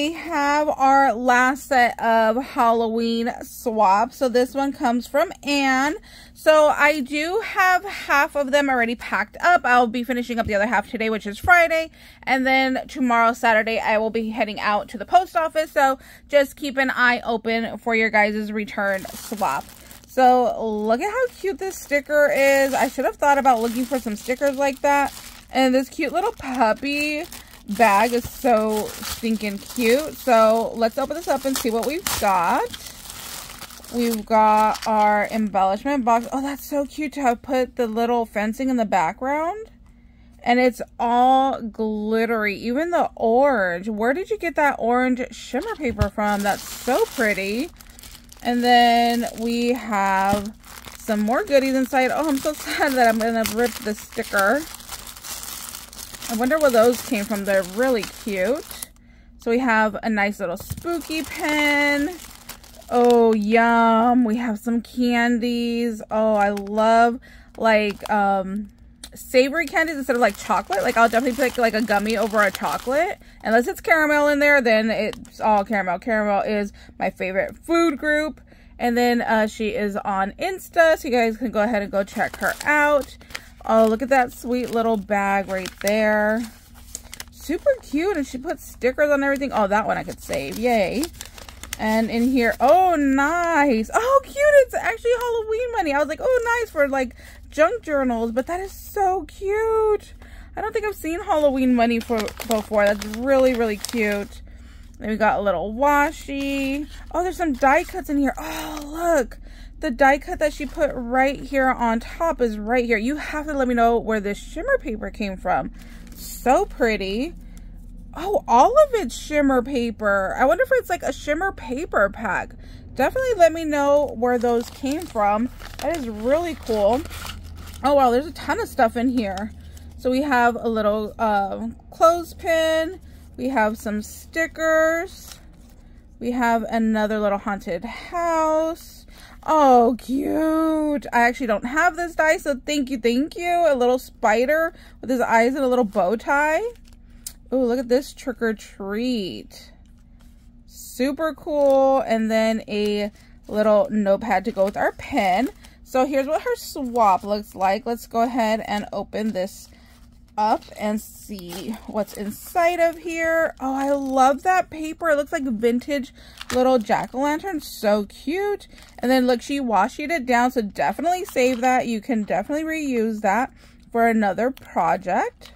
we have our last set of Halloween swaps. So this one comes from Anne. So I do have half of them already packed up. I'll be finishing up the other half today, which is Friday. And then tomorrow, Saturday, I will be heading out to the post office. So just keep an eye open for your guys' return swap. So look at how cute this sticker is. I should have thought about looking for some stickers like that. And this cute little puppy bag is so stinking cute. So let's open this up and see what we've got. We've got our embellishment box. Oh, that's so cute to have put the little fencing in the background. And it's all glittery, even the orange. Where did you get that orange shimmer paper from? That's so pretty. And then we have some more goodies inside. Oh, I'm so sad that I'm gonna rip the sticker. I wonder where those came from. They're really cute. So we have a nice little spooky pen. Oh, yum. We have some candies. Oh, I love like savory candies instead of like chocolate. Like I'll definitely pick like a gummy over a chocolate. Unless it's caramel in there, then it's all caramel. Caramel is my favorite food group. And then she is on Insta, so you guys can go ahead and go check her out. Oh, look at that sweet little bag right there. Super cute, and she put stickers on everything. Oh, that one I could save. Yay. And in here, oh, nice. Oh, cute. It's actually Halloween money. I was like, oh, nice for, like, junk journals, but that is so cute. I don't think I've seen Halloween money before. That's really, really cute. Then we got a little washi. Oh, there's some die cuts in here. Oh, look. The die cut that she put right here on top is right here. You have to let me know where this shimmer paper came from. So pretty. Oh, all of it's shimmer paper. I wonder if it's like a shimmer paper pack. Definitely let me know where those came from. That is really cool. Oh, wow, there's a ton of stuff in here. So we have a little clothespin. We have some stickers. We have another little haunted house. Oh, cute. I actually don't have this die, so thank you, thank you. A little spider with his eyes and a little bow tie. Oh, look at this trick or treat. Super cool. And then a little notepad to go with our pen. So here's what her swap looks like. Let's go ahead and open this up and see what's inside of here. Oh, I love that paper. It looks like vintage little jack-o'-lantern. So cute. And then look, she washied it down, so definitely save that. You can definitely reuse that for another project.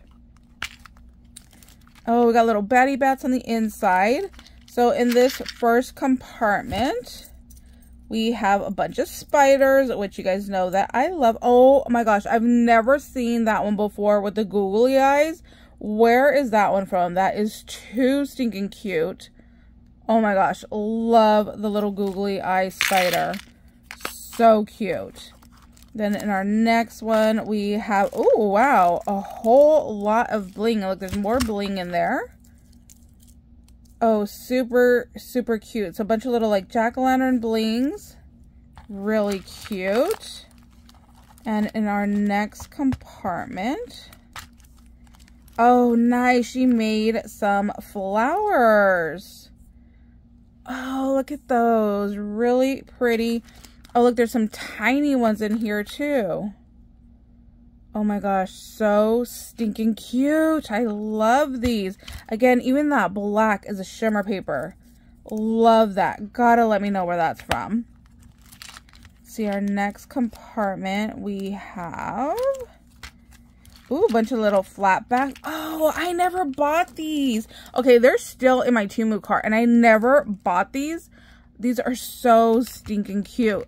Oh, we got little batty bats on the inside. So in this first compartment, we have a bunch of spiders, which you guys know that I love. Oh my gosh, I've never seen that one before with the googly eyes. Where is that one from? That is too stinking cute. Oh my gosh, love the little googly eye spider. So cute. Then in our next one, we have, oh wow, a whole lot of bling. Look, there's more bling in there. Oh, super, super cute. So a bunch of little like jack-o'-lantern blings. Really cute. And in our next compartment, oh nice, she made some flowers. Oh, look at those, really pretty. Oh look, there's some tiny ones in here too. Oh my gosh, so stinking cute. I love these. Again, even that black is a shimmer paper. Love that. Gotta let me know where that's from. See, our next compartment we have... Ooh, a bunch of little flat bags. Oh, I never bought these. Okay, they're still in my Temu cart, and I never bought these. These are so stinking cute.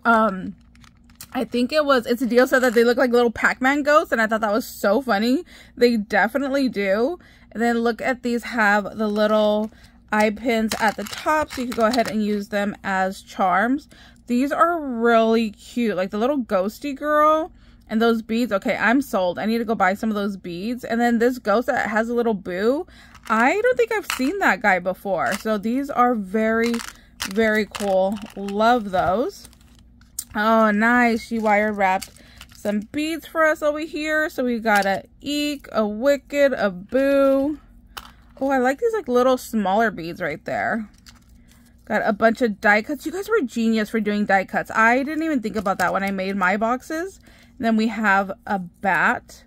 I think it's a deal said that they look like little Pac-Man ghosts, and I thought that was so funny. They definitely do. And then look at these, have the little eye pins at the top, so you can go ahead and use them as charms. These are really cute, like the little ghosty girl and those beads. Okay, I'm sold. I need to go buy some of those beads. And then this ghost that has a little boo, I don't think I've seen that guy before. So these are very, very cool. Love those. Oh, nice. She wire wrapped some beads for us over here. So we got a eek, a wicked, a boo. Oh, I like these like little smaller beads right there. Got a bunch of die cuts. You guys were genius for doing die cuts. I didn't even think about that when I made my boxes. And then we have a bat.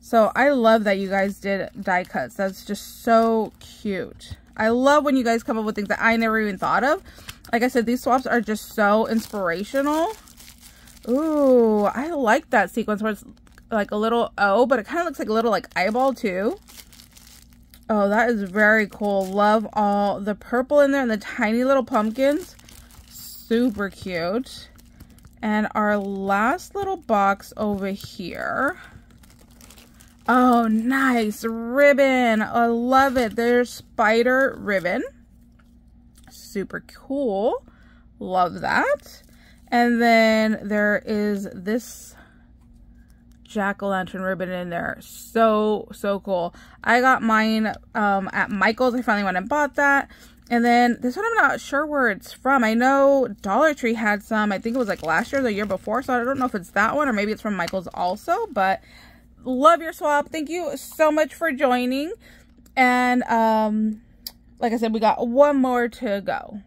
So I love that you guys did die cuts. That's just so cute. I love when you guys come up with things that I never even thought of. Like I said, these swaps are just so inspirational. Ooh, I like that sequence where it's like a little O, but it kind of looks like a little like eyeball too. Oh, that is very cool. Love all the purple in there and the tiny little pumpkins. Super cute. And our last little box over here. Oh, nice ribbon. I love it. There's spider ribbon. Super cool. Love that. And then there is this jack-o'-lantern ribbon in there. So cool. I got mine at Michael's. I finally went and bought that. And then this one, I'm not sure where it's from. I know Dollar Tree had some. I think it was like last year or the year before, so I don't know if it's that one or maybe it's from Michael's also. But love your swap. Thank you so much for joining. And like I said, we got one more to go.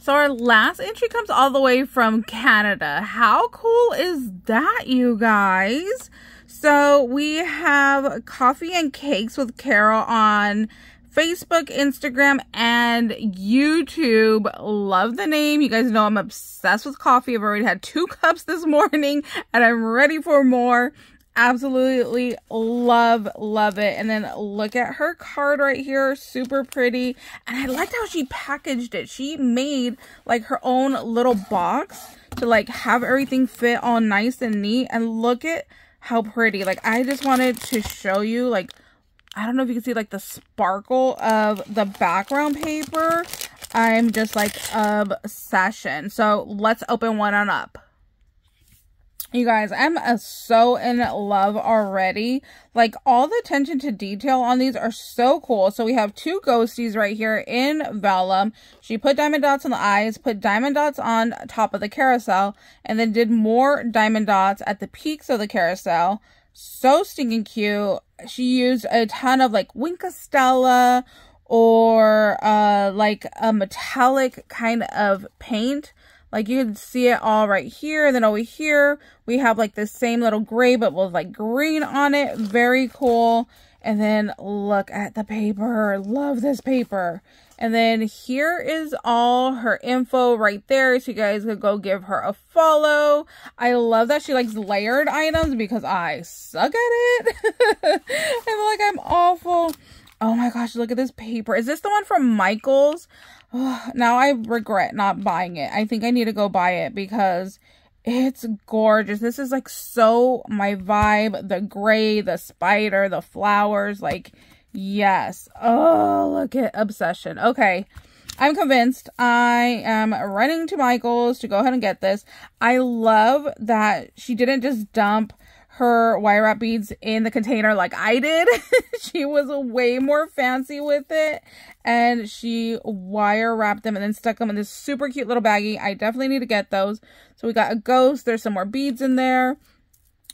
So our last entry comes all the way from Canada. How cool is that, you guys? So we have Coffee and Cakes with Carol on Facebook, Instagram, and YouTube. Love the name. You guys know I'm obsessed with coffee. I've already had 2 cups this morning and I'm ready for more. Absolutely love it. And then look at her card right here, super pretty. And I liked how she packaged it. She made like her own little box to like have everything fit all nice and neat. And look at how pretty. Like, I just wanted to show you, like, I don't know if you can see like the sparkle of the background paper. I'm just like obsession. So let's open one on up. You guys, I'm so in love already. Like, all the attention to detail on these are so cool. So we have 2 ghosties right here in vellum. She put diamond dots on the eyes, put diamond dots on top of the carousel, and then did more diamond dots at the peaks of the carousel. So stinking cute. She used a ton of like Winka Stella or like a metallic kind of paint. Like, you can see it all right here. And then over here, we have like the same little gray, but with like green on it. Very cool. And then look at the paper. Love this paper. And then here is all her info right there. So you guys could go give her a follow. I love that she likes layered items because I suck at it. I feel like I'm awful. Oh my gosh, look at this paper. Is this the one from Michael's? Oh, now I regret not buying it. I think I need to go buy it because it's gorgeous. This is like so my vibe. The gray, the spider, the flowers. Like, yes. Oh, look at obsession. Okay. I'm convinced. I am running to Michael's to go ahead and get this. I love that she didn't just dump her wire wrap beads in the container like I did. She was way more fancy with it, and she wire wrapped them and then stuck them in this super cute little baggie. I definitely need to get those. So we got a ghost. There's some more beads in there.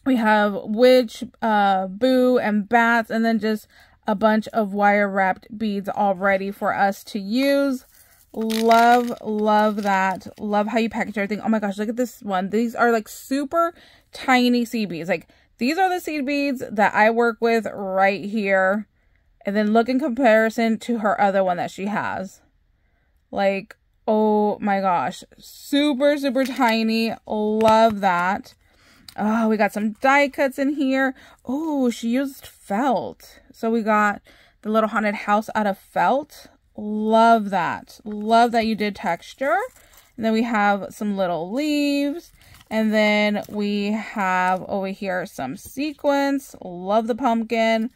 We have witch, boo, and bats, and then just a bunch of wire wrapped beads all ready for us to use. Love that. Love how you package everything. Oh my gosh, look at this one. These are like super tiny seed beads. Like, these are the seed beads that I work with right here. And then look in comparison to her other one that she has. Like, oh my gosh, super tiny. Love that. Oh, we got some die cuts in here. Oh, she used felt. So we got the little haunted house out of felt. Love that. Love that you did texture. And then we have some little leaves. And then we have over here some sequins. Love the pumpkin.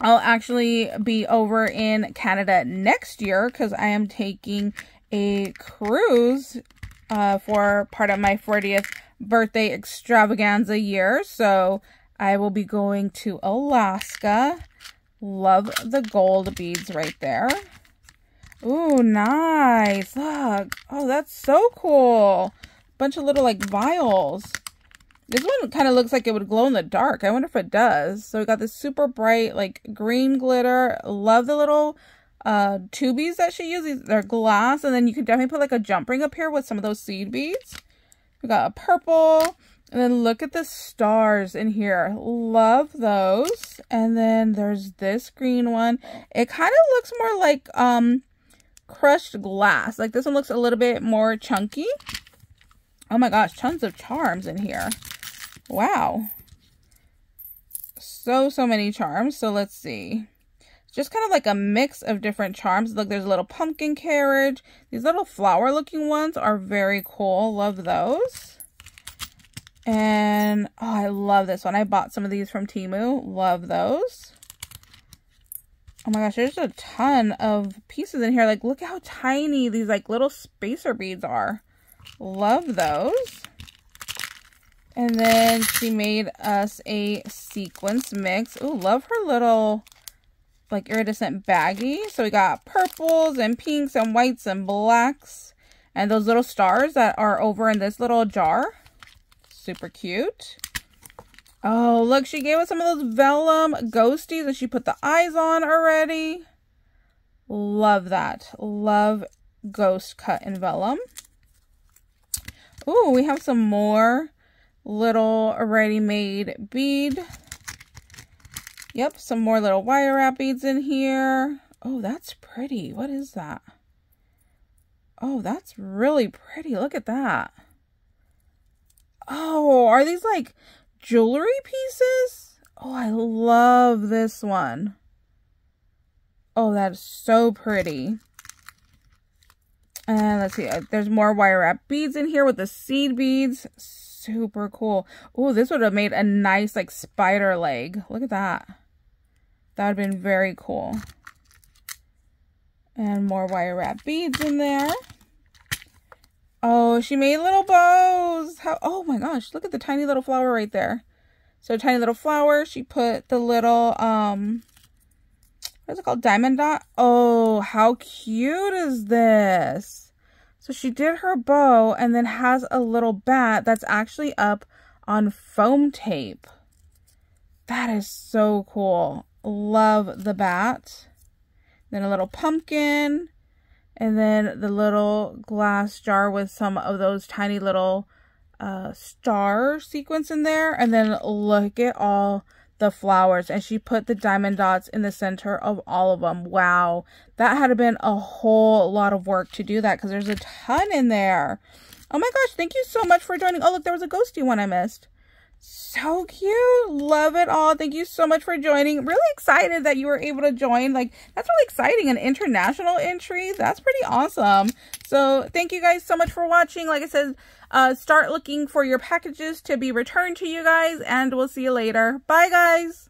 I'll actually be over in Canada next year because I am taking a cruise for part of my 40th birthday extravaganza year. So I will be going to Alaska. Love the gold beads right there. Ooh, nice. Look. Oh, that's so cool. Bunch of little like vials. This one kind of looks like it would glow in the dark. I wonder if it does. So we got this super bright, like, green glitter. Love the little tubies that she uses. They're glass. And then you can definitely put, like, a jump ring up here with some of those seed beads. We got a purple. And then look at the stars in here. Love those. And then there's this green one. It kind of looks more like crushed glass. Like, this one looks a little bit more chunky. Oh my gosh, tons of charms in here. Wow. So many charms. So let's see. Just kind of like a mix of different charms. Look, there's a little pumpkin carriage. These little flower looking ones are very cool. Love those. And oh, I love this one. I bought some of these from Temu. Love those. Oh my gosh, there's a ton of pieces in here. Like, look how tiny these like little spacer beads are. Love those. And then she made us a sequence mix. Ooh, love her little, like, iridescent baggie. So we got purples and pinks and whites and blacks. And those little stars that are over in this little jar. Super cute. Oh, look. She gave us some of those vellum ghosties that she put the eyes on already. Love that. Love ghost cut in vellum. Ooh, we have some more little ready-made bead. Yep, some more little wire wrap beads in here. Oh, that's pretty. What is that? Oh, that's really pretty. Look at that. Oh, are these like jewelry pieces? Oh, I love this one. Oh, that is so pretty. And let's see. There's more wire wrap beads in here with the seed beads. Super cool. Oh, this would have made a nice like spider leg. Look at that. That would have been very cool. And more wire wrap beads in there. Oh, she made little bows. How? Oh my gosh, look at the tiny little flower right there. So tiny little flower. She put the little, what's it called? Diamond dot. Oh, how cute is this? So she did her bow and then has a little bat that's actually up on foam tape. That is so cool. Love the bat. Then a little pumpkin. And then the little glass jar with some of those tiny little star sequence in there. And then look at all the flowers. And she put the diamond dots in the center of all of them. Wow. That had been a whole lot of work to do that because there's a ton in there. Oh my gosh. Thank you so much for joining. Oh, look. There was a ghosty one I missed. So cute. Love it all. Thank you so much for joining. Really excited that you were able to join. Like, that's really exciting. An international entry. That's pretty awesome. So thank you guys so much for watching. Like I said, start looking for your packages to be returned to you guys, and we'll see you later. Bye guys.